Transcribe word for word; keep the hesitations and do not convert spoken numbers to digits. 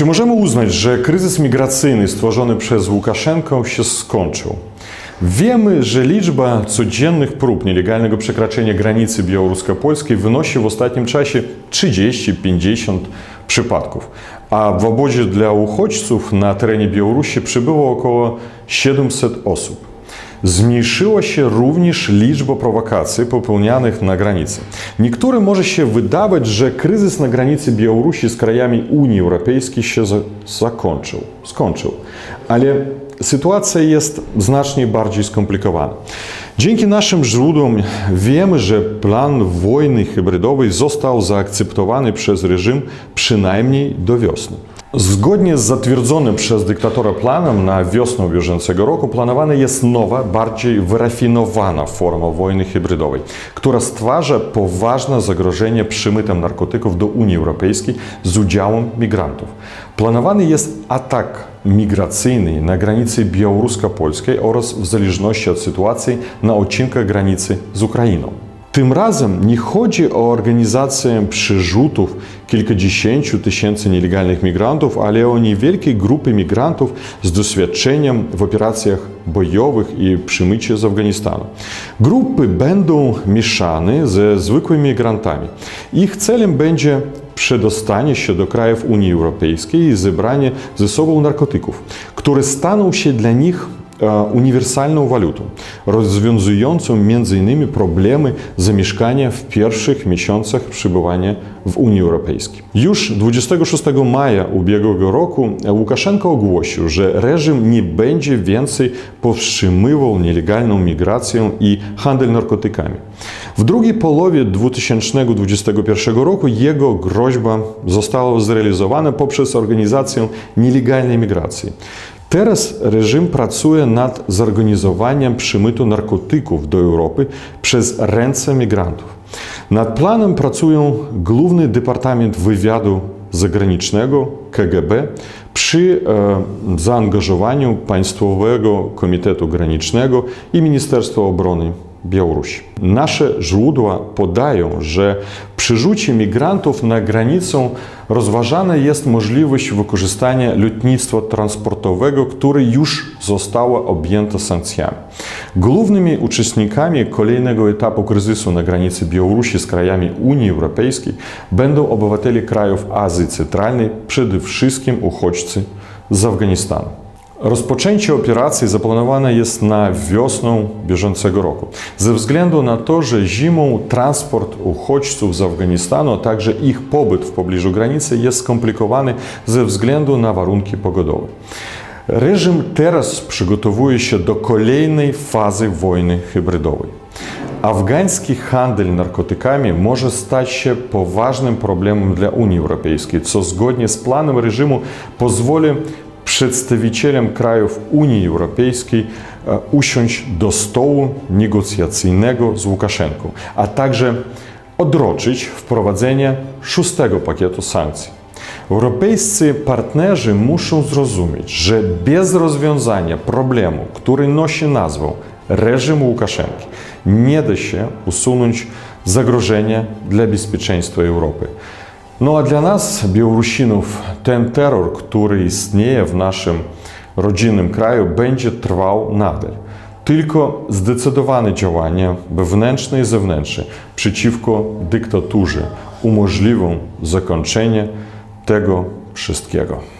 Czy możemy uznać, że kryzys migracyjny stworzony przez Łukaszenkę się skończył? Wiemy, że liczba codziennych prób nielegalnego przekraczania granicy białorusko-polskiej wynosi w ostatnim czasie trzydzieści pięćdziesiąt przypadków, a w obozie dla uchodźców na terenie Białorusi przybyło około siedemset osób. Zmniejszyła się również liczba prowokacji popełnianych na granicy. Niektórym może się wydawać, że kryzys na granicy Białorusi z krajami Unii Europejskiej się zakończył, skończył, ale sytuacja jest znacznie bardziej skomplikowana. Dzięki naszym źródłom wiemy, że plan wojny hybrydowej został zaakceptowany przez reżim przynajmniej do wiosny. Zgodnie z zatwierdzonym przez dyktatora planem na wiosnę bieżącego roku planowana jest nowa, bardziej wyrafinowana forma wojny hybrydowej, która stwarza poważne zagrożenie przymytem narkotyków do Unii Europejskiej z udziałem migrantów. Planowany jest atak migracyjny na granicy białorusko-polskiej oraz w zależności od sytuacji na odcinkach granicy z Ukrainą. Tym razem nie chodzi o organizację przerzutów kilkudziesięciu tysięcy nielegalnych migrantów, ale o niewielkiej grupie migrantów z doświadczeniem w operacjach bojowych i przymycie z Afganistanu. Grupy będą mieszane ze zwykłymi migrantami. Ich celem będzie przedostanie się do krajów Unii Europejskiej i zebranie ze sobą narkotyków, które staną się dla nich uniwersalną walutą, rozwiązującą między innymi problemy zamieszkania w pierwszych miesiącach przebywania w Unii Europejskiej. Już dwudziestego szóstego maja ubiegłego roku Łukaszenko ogłosił, że reżim nie będzie więcej powstrzymywał nielegalną migrację i handel narkotykami. W drugiej połowie dwa tysiące dwudziestego pierwszego roku jego groźba została zrealizowana poprzez organizację nielegalnej migracji. Teraz reżim pracuje nad zorganizowaniem przemytu narkotyków do Europy przez ręce migrantów. Nad planem pracują Główny Departament Wywiadu Zagranicznego, K G B, przy e, zaangażowaniu Państwowego Komitetu Granicznego i Ministerstwa Obrony Białorusi. Nasze źródła podają, że przy rzucie migrantów na granicę rozważana jest możliwość wykorzystania lotnictwa transportowego, które już zostało objęte sankcjami. Głównymi uczestnikami kolejnego etapu kryzysu na granicy Białorusi z krajami Unii Europejskiej będą obywatele krajów Azji Centralnej, przede wszystkim uchodźcy z Afganistanu. Rozpoczęcie operacji zaplanowane jest na wiosnę bieżącego roku, ze względu na to, że zimą transport uchodźców z Afganistanu, a także ich pobyt w pobliżu granicy jest skomplikowany ze względu na warunki pogodowe. Reżim teraz przygotowuje się do kolejnej fazy wojny hybrydowej. Afgański handel narkotykami może stać się poważnym problemem dla Unii Europejskiej, co zgodnie z planem reżimu pozwoli przedstawicielom krajów Unii Europejskiej usiąść do stołu negocjacyjnego z Łukaszenką, a także odroczyć wprowadzenie szóstego pakietu sankcji. Europejscy partnerzy muszą zrozumieć, że bez rozwiązania problemu, który nosi nazwę reżim Łukaszenki, nie da się usunąć zagrożenia dla bezpieczeństwa Europy. No a dla nas, Białorusinów, ten terror, który istnieje w naszym rodzinnym kraju, będzie trwał nadal. Tylko zdecydowane działania wewnętrzne i zewnętrzne przeciwko dyktaturze umożliwią zakończenie tego wszystkiego.